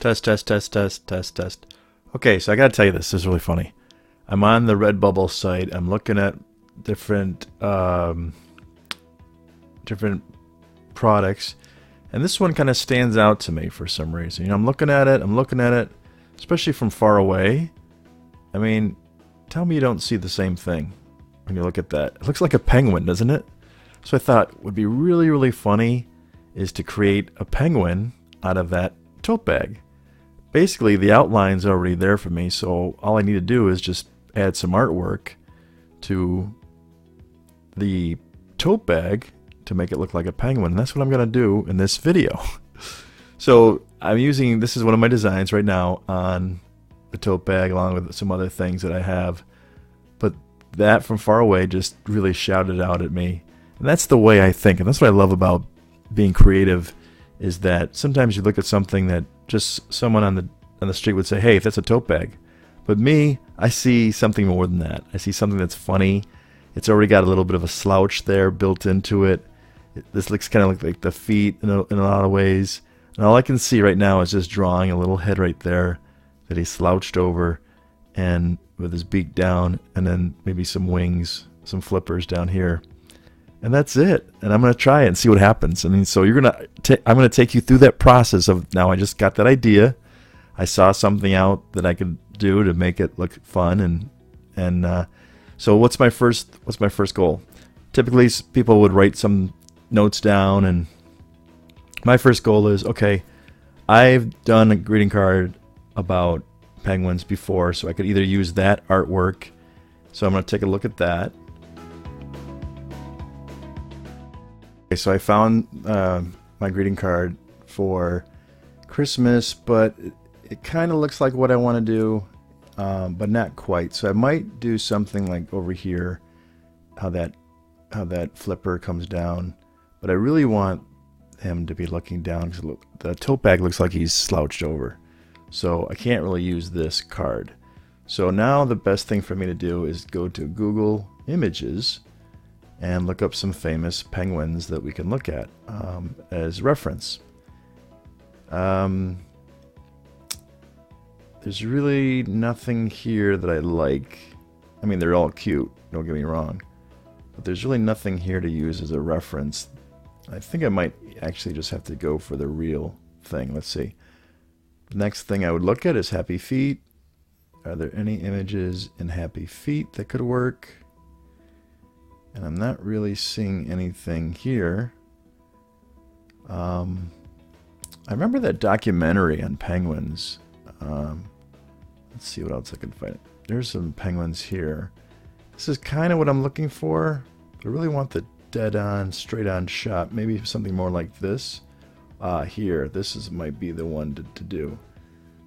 Test, test, test, test, test, test. Okay, so I gotta tell you this. This is really funny. I'm on the Redbubble site. I'm looking at different different products, and this one kind of stands out to me for some reason. You know, I'm looking at it, especially from far away. I mean, tell me you don't see the same thing when you look at that. It looks like a penguin, doesn't it? So I thought what would be really, really funny is to create a penguin out of that tote bag. Basically, the outline's already there for me, so all I need to do is just add some artwork to the tote bag to make it look like a penguin. And that's what I'm going to do in this video. So I'm using, this is one of my designs right now on the tote bag along with some other things that I have. But that from far away just really shouted out at me. And that's the way I think. And that's what I love about being creative, is that sometimes you look at something that just someone on the street would say, hey, that's a tote bag. But me, I see something more than that. I see something that's funny. It's already got a little bit of a slouch there built into it. This looks kind of like the feet in a lot of ways. And all I can see right now is just drawing a little head right there that he slouched over and with his beak down, and then maybe some wings, some flippers down here. And that's it. And I'm going to try it and see what happens. I mean, so I'm going to take you through that process of, now I just got that idea. I saw something out that I could do to make it look fun, and so what's my first goal? Typically people would write some notes down, and my first goal is, okay, I've done a greeting card about penguins before, so I could either use that artwork. So I'm going to take a look at that. Okay, so I found my greeting card for Christmas, but it kind of looks like what I want to do, but not quite. So I might do something like over here, how that flipper comes down. But I really want him to be looking down, because the tote bag looks like he's slouched over. So I can't really use this card. So now the best thing for me to do is go to Google Images and look up some famous penguins that we can look at as reference. There's really nothing here that I like. I mean, they're all cute, don't get me wrong, but there's really nothing here to use as a reference. I think I might actually just have to go for the real thing. Let's see. The next thing I would look at is Happy Feet. Are there any images in Happy Feet that could work? And I'm not really seeing anything here. I remember that documentary on penguins. Let's see what else I can find. There's some penguins here. This is kind of what I'm looking for. I really want the dead-on, straight-on shot. Maybe something more like this. Here, might be the one to do.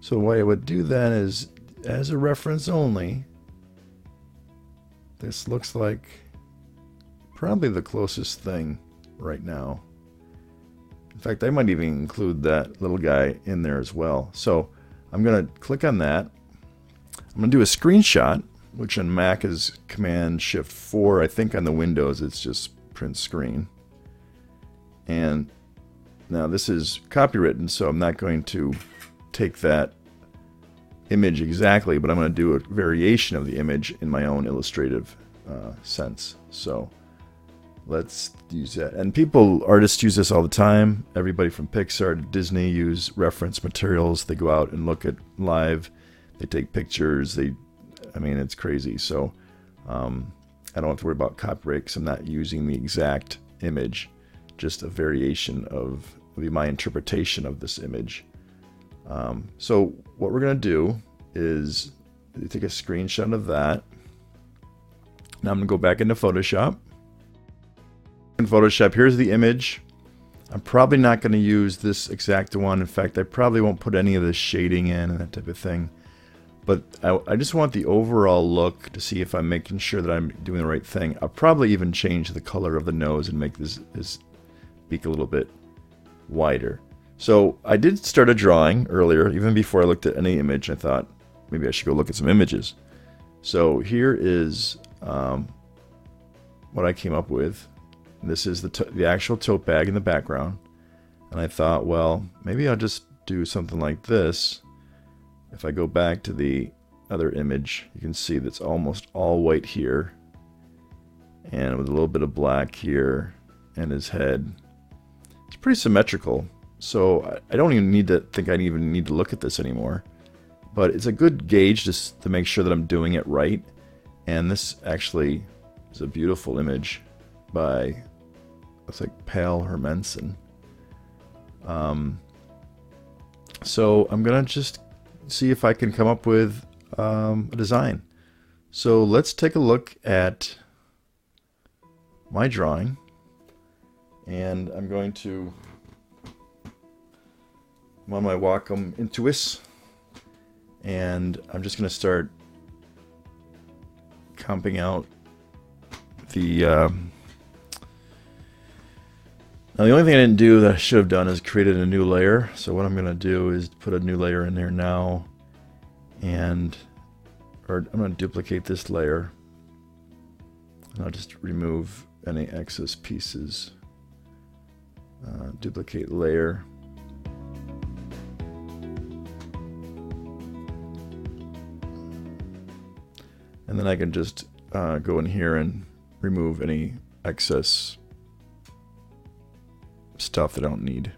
So what I would do then is, as a reference only, this looks like probably the closest thing right now. In fact, I might even include that little guy in there as well. So I'm going to click on that. I'm going to do a screenshot, which on Mac is Command-Shift-4. I think on the Windows it's just print screen. And now this is copywritten, so I'm not going to take that image exactly, but I'm going to do a variation of the image in my own illustrative sense. So let's use that. And artists use this all the time. Everybody from Pixar to Disney use reference materials. They go out and look at live. They take pictures. I mean, it's crazy. So I don't have to worry about copyright because I'm not using the exact image, just a variation of my interpretation of this image. So what we're going to do is take a screenshot of that. Now I'm going to go back into Photoshop. In Photoshop, here's the image. I'm probably not going to use this exact one. In fact, I probably won't put any of the shading in and that type of thing. But I just want the overall look to see if I'm making sure that I'm doing the right thing. I'll probably even change the color of the nose and make this beak a little bit wider. So I did start a drawing earlier, even before I looked at any image. I thought maybe I should go look at some images. So here is what I came up with. This is the actual tote bag in the background, and I thought, well, maybe I'll just do something like this, if I go back to the other image, you can see that's almost all white here, and with a little bit of black here, and his head. It's pretty symmetrical, so I don't even need to think I even need to look at this anymore. But it's a good gauge just to make sure that I'm doing it right. And this actually is a beautiful image by, looks like Pal Hermensen. So I'm gonna just see if I can come up with a design. So let's take a look at my drawing, and I'm going to, I'm on my Wacom Intuos, and I'm just gonna start comping out the now the only thing I didn't do that I should have done is created a new layer. So what I'm gonna do is put a new layer in there now, and or I'm gonna duplicate this layer, and I'll just remove any excess pieces. Duplicate layer. And then I can just go in here and remove any excess stuff that I don't need.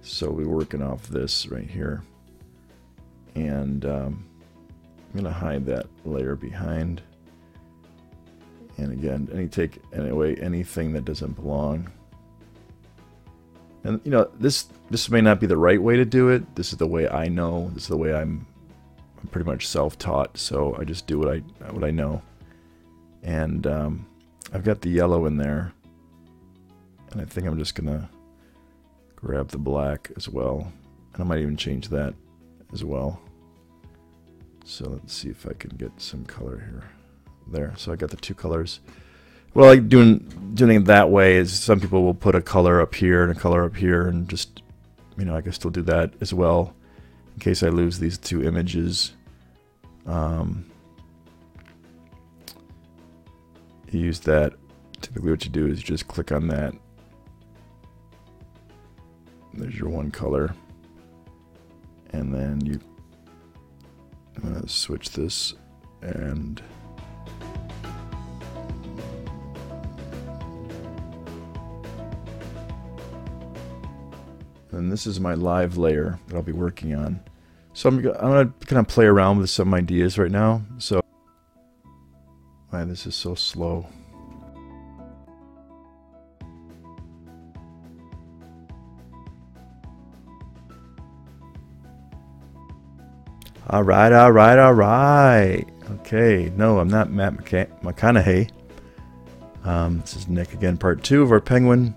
So we're working off this right here. And I'm gonna hide that layer behind. And again, take away anything that doesn't belong. And you know, this may not be the right way to do it. This is the way I know. This is the way I'm pretty much self-taught, so I just do what I know. And I've got the yellow in there, and I think I'm just gonna grab the black as well, and I might even change that as well. So let's see if I can get some color here. There, so I got the two colors. Well, like doing it that way is some people will put a color up here and a color up here, and just, you know, I can still do that as well in case I lose these two images. You use that. Typically what you do is you just click on that. There's your one color. And then you, I'm gonna switch this and and this is my live layer that I'll be working on. So I'm going to kind of play around with some ideas right now. So, man, this is so slow. All right, all right, all right. Okay, no, I'm not Matt McConaughey. This is Nick again, part two of our penguin.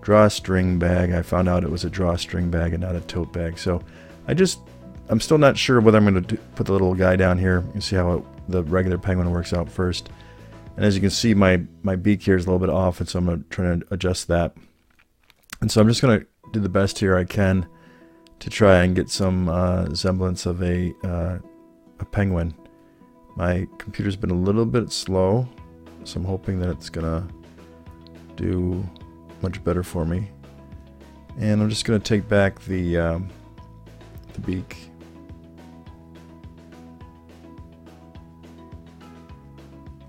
Drawstring bag. I found out it was a drawstring bag and not a tote bag. So I'm still not sure whether I'm going to put the little guy down here. You can see how the regular penguin works out first. And as you can see, my beak here is a little bit off, and so I'm going to try to adjust that. And so I'm just going to do the best here I can to try and get some semblance of a penguin. My computer's been a little bit slow, so I'm hoping that it's going to do much better for me. And I'm just going to take back the beak.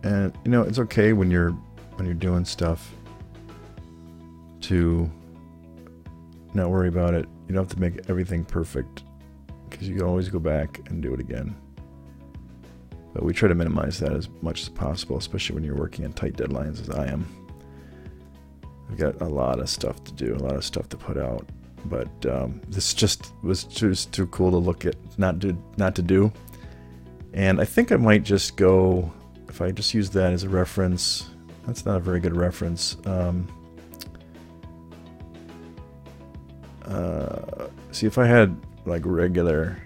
And you know, it's okay when you're doing stuff to not worry about it. You don't have to make everything perfect, because you can always go back and do it again. But we try to minimize that as much as possible, especially when you're working on tight deadlines as I am. I've got a lot of stuff to do, a lot of stuff to put out, but this just was too cool to look at, not to do. And I think I might just go, if I just use that as a reference, that's not a very good reference. See, if I had like regular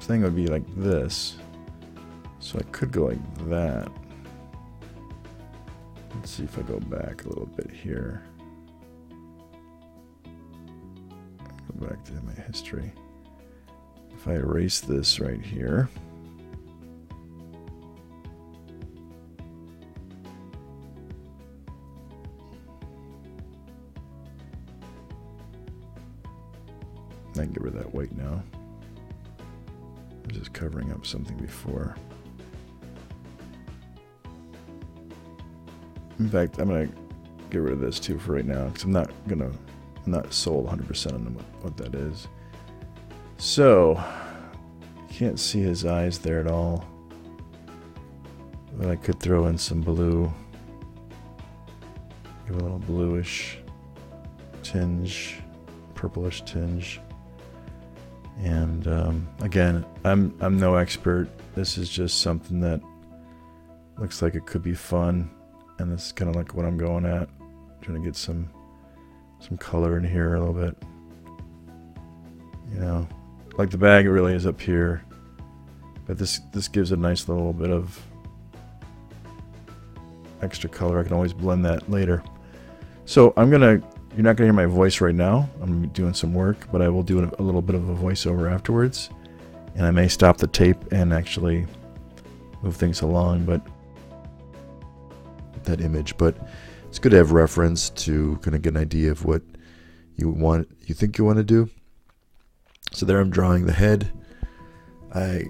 thing, it would be like this. So I could go like that. Let's see if I go back a little bit here. Go back to my history. If I erase this right here, I can get rid of that white now. I'm just covering up something before. In fact, I'm gonna get rid of this too for right now because I'm not sold 100% on what that is. So can't see his eyes there at all. But I could throw in some blue. Give a little bluish tinge, purplish tinge. And again, I'm no expert. This is just something that looks like it could be fun. And this is kind of like what I'm going at. Trying to get some color in here a little bit. You know, like the bag really is up here. But this gives a nice little bit of extra color. I can always blend that later. So you're not gonna hear my voice right now. I'm doing some work, but I will do a little bit of a voiceover afterwards. And I may stop the tape and actually move things along, but that image, but it's good to have reference to kind of get an idea of what you think you want to do. So there I'm drawing the head. I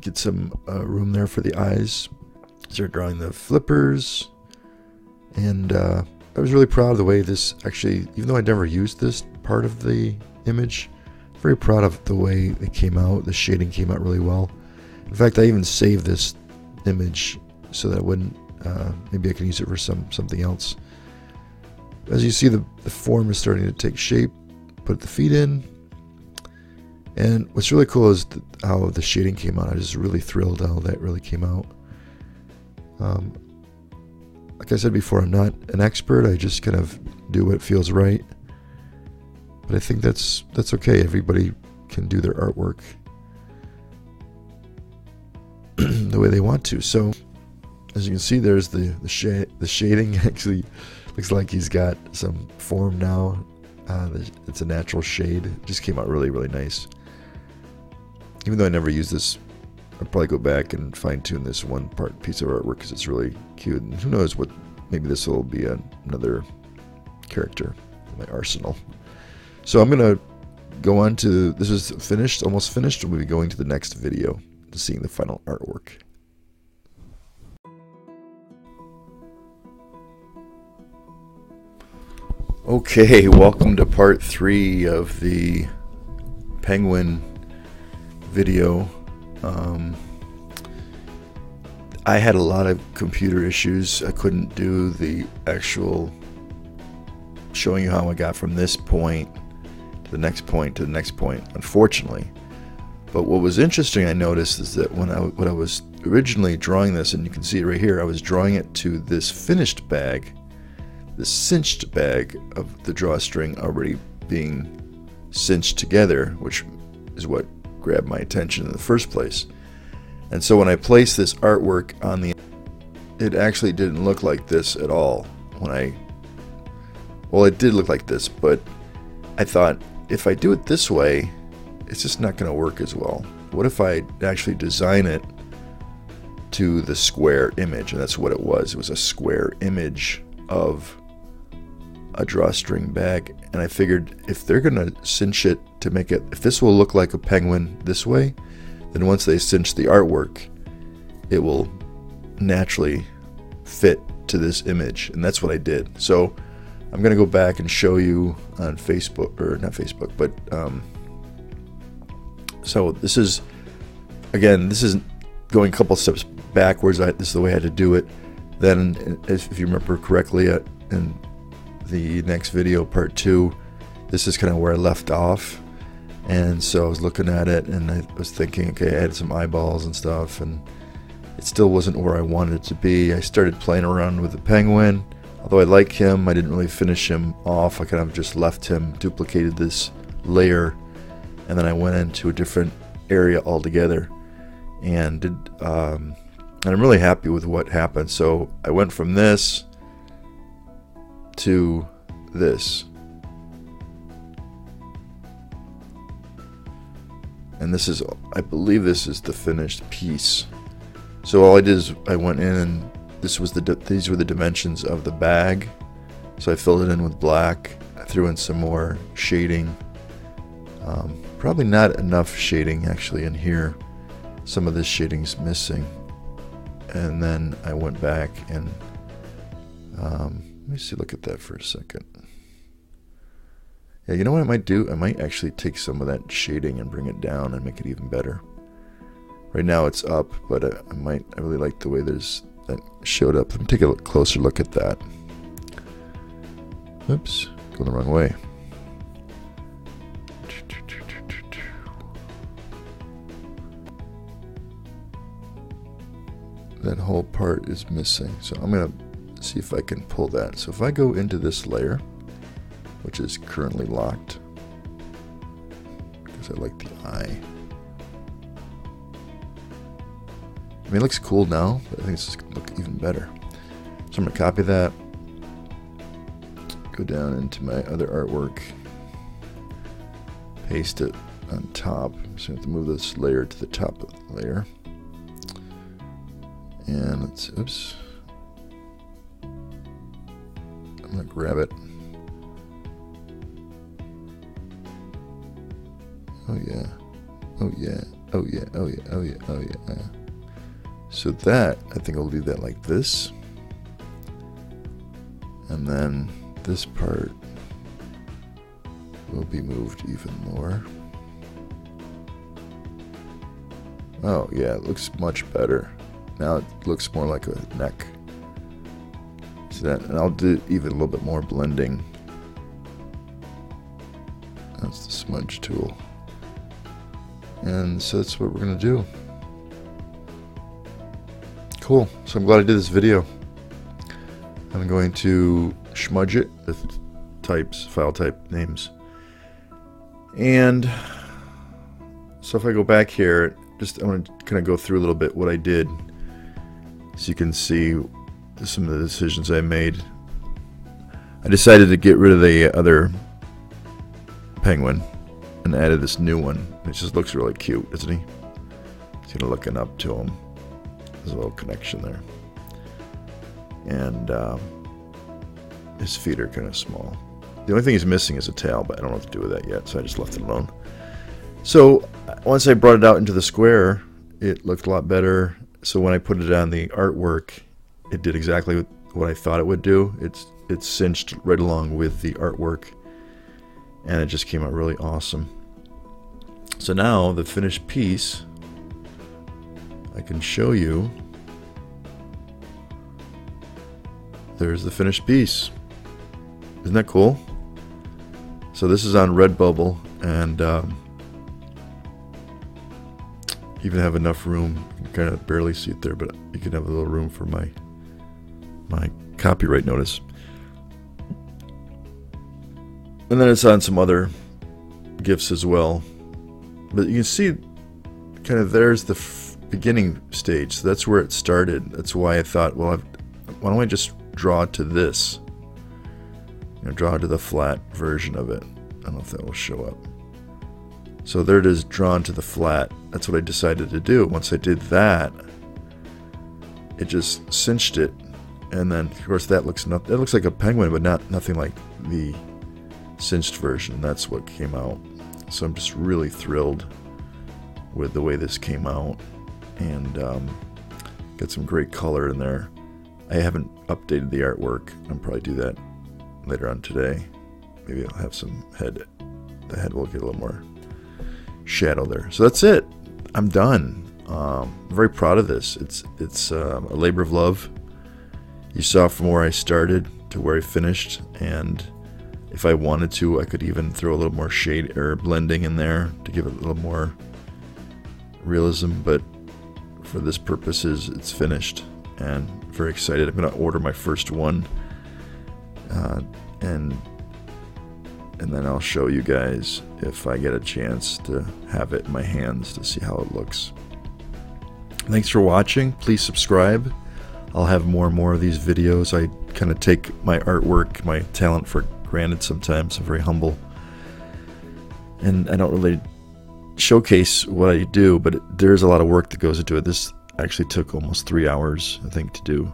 get some room there for the eyes. Start drawing the flippers, and I was really proud of the way this actually, even though I never used this part of the image, very proud of the way it came out. The shading came out really well. In fact, I even saved this image so that it wouldn't, maybe I can use it for something else. As you see, the form is starting to take shape. Put the feet in, and what's really cool is how the shading came out. I was really thrilled how that really came out. Like I said before, I'm not an expert. I just kind of do what feels right, but I think that's okay. Everybody can do their artwork the way they want to. So as you can see, there's the shading. Actually looks like he's got some form now. It's a natural shade. It just came out really, really nice. Even though I never used this, I'll probably go back and fine-tune this one part piece of artwork because it's really cute. And who knows, what, maybe this will be another character in my arsenal. So I'm gonna go on to, this is finished, almost finished. We'll be going to the next video to seeing the final artwork. Okay, welcome to part 3 of the penguin video. I had a lot of computer issues. I couldn't do the actual showing you how I got from this point to the next point to the next point, unfortunately. But what was interesting I noticed is that when I was originally drawing this, and you can see it right here, I was drawing it to this finished bag. The cinched bag of the drawstring already being cinched together, which is what grabbed my attention in the first place. And so when I placed this artwork on the, it actually didn't look like this at all. Well, it did look like this, but I thought if I do it this way, it's just not going to work as well. What if I actually design it to the square image? And that's what it was. It was a square image of a drawstring bag, and I figured if they're gonna cinch it to make it, if this will look like a penguin this way, then once they cinch the artwork, it will naturally fit to this image, and that's what I did. So I'm gonna go back and show you on Facebook, or not Facebook, but so this is, again, this is going a couple steps backwards. This is the way I had to do it. Then, if you remember correctly, in the next video, part 2, this is kind of where I left off. And so I was looking at it and I was thinking, okay, I had some eyeballs and stuff, and it still wasn't where I wanted it to be. I started playing around with the penguin. Although I like him, I didn't really finish him off. I kind of just left him, duplicated this layer, and then I went into a different area altogether and did... And I'm really happy with what happened. So I went from this to this. And this is, I believe this is the finished piece. So all I did is I went in, and this was these were the dimensions of the bag. So I filled it in with black. I threw in some more shading Probably not enough shading actually in here. Some of this shading's missing. And then I went back and let me see, look at that for a second. Yeah, you know what I might do? I might actually take some of that shading and bring it down and make it even better. Right now it's up, but I really like the way that showed up. Let me take a closer look at that. Oops, going the wrong way. That whole part is missing, so I'm gonna see if I can pull that. So if I go into this layer, which is currently locked, because I like the eye. I mean, it looks cool now, but I think it's gonna look even better. So I'm gonna copy that, go down into my other artwork, paste it on top. So I have to move this layer to the top of the layer. And let's, oops, I'm gonna grab it. Oh yeah, oh yeah, oh yeah, oh yeah, oh yeah, oh yeah. So that, I think I'll do that like this. And then this part will be moved even more. Oh yeah, it looks much better. Now it looks more like a neck. So that, and I'll do even a little bit more blending. That's the smudge tool. And so that's what we're gonna do. Cool, so I'm glad I did this video. I'm going to smudge it with types, file type names. And so if I go back here, I'm gonna kind of go through a little bit what I did. So you can see some of the decisions I made. I decided to get rid of the other penguin and added this new one. It just looks really cute, isn't he? He's kind of looking up to him. There's a little connection there. And his feet are kind of small. The only thing he's missing is a tail, but I don't know what to do with that yet, so I just left it alone. So once I brought it out into the square, it looked a lot better. So when I put it on the artwork, it did exactly what I thought it would do. It's cinched right along with the artwork, and it just came out really awesome. So now the finished piece, I can show you. There's the finished piece. Isn't that cool? So this is on Redbubble, and even have enough room. You can kind of barely see it there, but you can have a little room for my copyright notice. And then it's on some other GIFs as well. But you can see kind of there's the beginning stage. So that's where it started. That's why I thought, well, why don't I just draw to this? You know, draw to the flat version of it. I don't know if that will show up. So there it is, drawn to the flat. That's what I decided to do. Once I did that, it just cinched it, and then of course that looks not. It looks like a penguin, but nothing like the cinched version. That's what came out. So I'm just really thrilled with the way this came out, and got some great color in there. I haven't updated the artwork. I'll probably do that later on today. Maybe I'll have some head. The head will get a little more shadow there. So that's it. I'm done. I'm very proud of this. It's a labor of love. You saw from where I started to where I finished, and if I wanted to, I could even throw a little more shade or blending in there to give it a little more realism, but for this purposes, it's finished, and I'm very excited. I'm going to order my first one, and then I'll show you guys if I get a chance to have it in my hands to see how it looks. Thanks for watching. Please subscribe. I'll have more and more of these videos. I kind of take my artwork, my talent for granted sometimes. I'm very humble, and I don't really showcase what I do, but there's a lot of work that goes into it. This actually took almost 3 hours, I think, to do,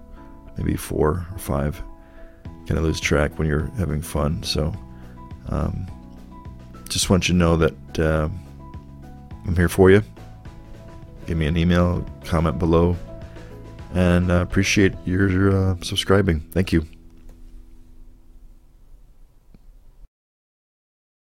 maybe 4 or 5. Kind of lose track when you're having fun, so just want you to know that I'm here for you. Give me an email, comment below, and I appreciate your subscribing. Thank you.